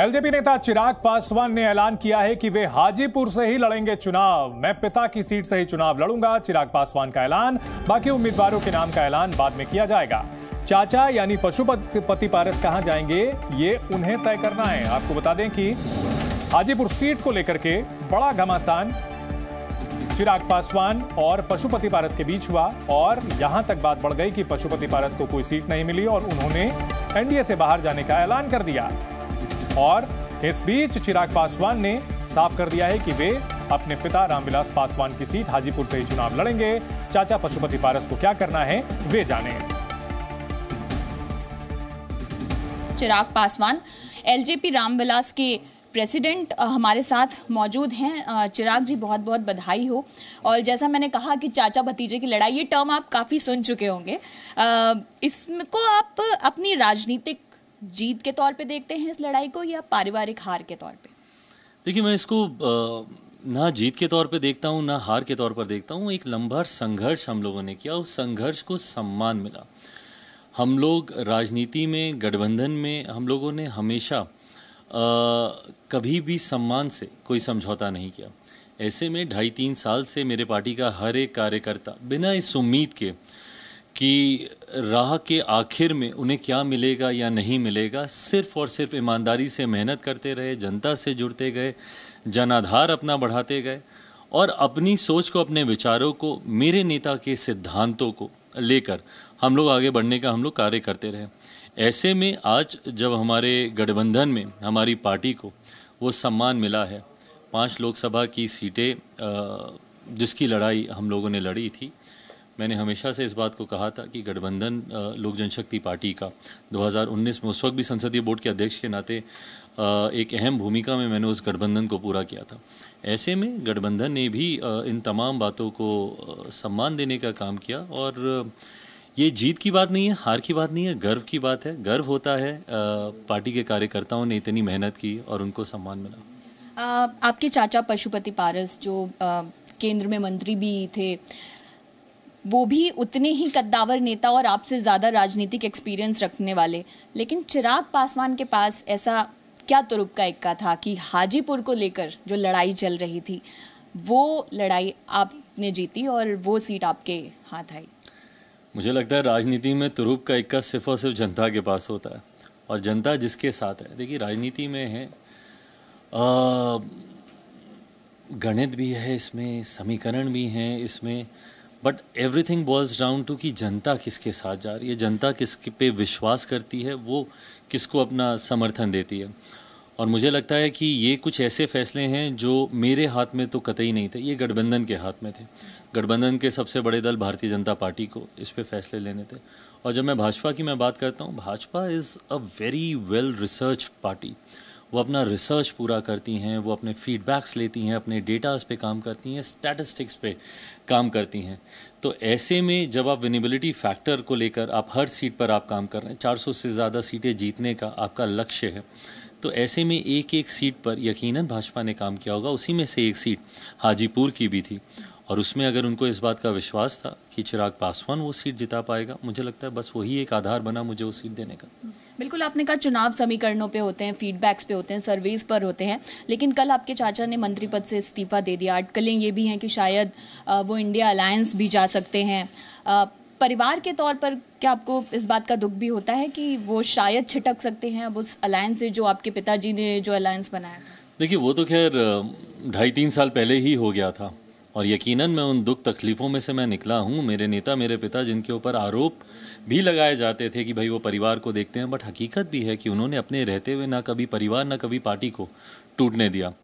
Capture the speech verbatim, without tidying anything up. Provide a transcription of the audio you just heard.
LJP नेता चिराग पासवान ने ऐलान किया है कि वे हाजीपुर से ही लड़ेंगे चुनाव। मैं पिता की सीट से ही चुनाव लड़ूंगा, चिराग पासवान का ऐलान। बाकी उम्मीदवारों के नाम का ऐलान बाद में किया जाएगा। चाचा यानी पशुपति पारस कहां जाएंगे, ये उन्हें तय करना है। आपको बता दें कि हाजीपुर सीट को लेकर के बड़ा घमासान चिराग पासवान और पशुपति पारस के बीच हुआ और यहां तक बात बढ़ गई कि पशुपति पारस को कोई सीट नहीं मिली और उन्होंने एनडीए से बाहर जाने का ऐलान कर दिया। और इस बीच चिराग पासवान ने साफ कर दिया है कि वे अपने पिता रामविलास पासवान की सीट हाजीपुर से ही चुनाव लड़ेंगे। चाचा पशुपति पारस को क्या करना है वे जाने। चिराग पासवान एलजेपी रामविलास के प्रेसिडेंट हमारे साथ मौजूद हैं। चिराग जी बहुत बहुत बधाई हो। और जैसा मैंने कहा कि चाचा भतीजे की लड़ाई, ये टर्म आप काफ़ी सुन चुके होंगे। इसको आप अपनी राजनीतिक जीत के तौर पे देखते हैं इस लड़ाई को, या पारिवारिक हार के तौर पे? देखिए, मैं इसको ना जीत के तौर पे देखता हूँ ना हार के तौर पर देखता हूँ। एक लंबा संघर्ष हम लोगों ने किया, उस संघर्ष को सम्मान मिला। हम लोग राजनीति में, गठबंधन में, हम लोगों ने हमेशा आ, कभी भी सम्मान से कोई समझौता नहीं किया। ऐसे में ढाई तीन साल से मेरे पार्टी का हर एक कार्यकर्ता बिना इस उम्मीद के कि राह के आखिर में उन्हें क्या मिलेगा या नहीं मिलेगा, सिर्फ और सिर्फ ईमानदारी से मेहनत करते रहे, जनता से जुड़ते गए, जनाधार अपना बढ़ाते गए और अपनी सोच को, अपने विचारों को, मेरे नेता के सिद्धांतों को लेकर हम लोग आगे बढ़ने का हम लोग कार्य करते रहे। ऐसे में आज जब हमारे गठबंधन में हमारी पार्टी को वो सम्मान मिला है, पाँच लोकसभा की सीटें जिसकी लड़ाई हम लोगों ने लड़ी थी, मैंने हमेशा से इस बात को कहा था कि गठबंधन लोक जनशक्ति पार्टी का दो हज़ार उन्नीस में, उस वक्त भी संसदीय बोर्ड के अध्यक्ष के नाते एक अहम भूमिका में मैंने उस गठबंधन को पूरा किया था। ऐसे में गठबंधन ने भी इन तमाम बातों को सम्मान देने का काम किया। और ये जीत की बात नहीं है, हार की बात नहीं है, गर्व की बात है। गर्व होता है पार्टी के कार्यकर्ताओं ने इतनी मेहनत की और उनको सम्मान मिला। आपके चाचा पशुपति पारस जो केंद्र में मंत्री भी थे, वो भी उतने ही कद्दावर नेता और आपसे ज़्यादा राजनीतिक एक्सपीरियंस रखने वाले, लेकिन चिराग पासवान के पास ऐसा क्या तुरुप का इक्का था कि हाजीपुर को लेकर जो लड़ाई चल रही थी वो लड़ाई आपने जीती और वो सीट आपके हाथ आई? मुझे लगता है राजनीति में तुरुप का इक्का सिर्फ और सिर्फ जनता के पास होता है और जनता जिसके साथ है। देखिए, राजनीति में है आ, गणित भी है, इसमें समीकरण भी हैं, इसमें but everything boils down to कि जनता किसके साथ जा रही है, जनता किस पे विश्वास करती है, वो किसको अपना समर्थन देती है। और मुझे लगता है कि ये कुछ ऐसे फैसले हैं जो मेरे हाथ में तो कतई नहीं थे, ये गठबंधन के हाथ में थे। गठबंधन के सबसे बड़े दल भारतीय जनता पार्टी को इस पे फैसले लेने थे। और जब मैं भाजपा की मैं बात करता हूँ, Bhajpa is a very well research party. वो अपना रिसर्च पूरा करती हैं, वो अपने फीडबैक्स लेती हैं, अपने डेटास पे काम करती हैं, स्टैटिस्टिक्स पे काम करती हैं। तो ऐसे में जब आप विनेबिलिटी फैक्टर को लेकर आप हर सीट पर आप काम कर रहे हैं, चार सौ से ज़्यादा सीटें जीतने का आपका लक्ष्य है, तो ऐसे में एक एक सीट पर यकीनन भाजपा ने काम किया होगा। उसी में से एक सीट हाजीपुर की भी थी और उसमें अगर उनको इस बात का विश्वास था कि चिराग पासवान वो सीट जिता पाएगा, मुझे लगता है बस वही एक आधार बना मुझे वो सीट देने का। बिल्कुल, आपने कहा चुनाव समीकरणों पे होते हैं, फीडबैक्स पे होते हैं, सर्वेस पर होते हैं, लेकिन कल आपके चाचा ने मंत्री पद से इस्तीफा दे दिया। अटकलें ये भी हैं कि शायद वो इंडिया अलायंस भी जा सकते हैं। परिवार के तौर पर क्या आपको इस बात का दुख भी होता है कि वो शायद छिटक सकते हैं अब उस अलायंस से जो आपके पिताजी ने जो अलायंस बनाया? देखिए, वो तो खैर ढाई तीन साल पहले ही हो गया था और यकीनन मैं उन दुख तकलीफ़ों में से मैं निकला हूँ। मेरे नेता, मेरे पिता, जिनके ऊपर आरोप भी लगाए जाते थे कि भाई वो परिवार को देखते हैं, बट हकीकत भी है कि उन्होंने अपने रहते हुए ना कभी परिवार ना कभी पार्टी को टूटने दिया।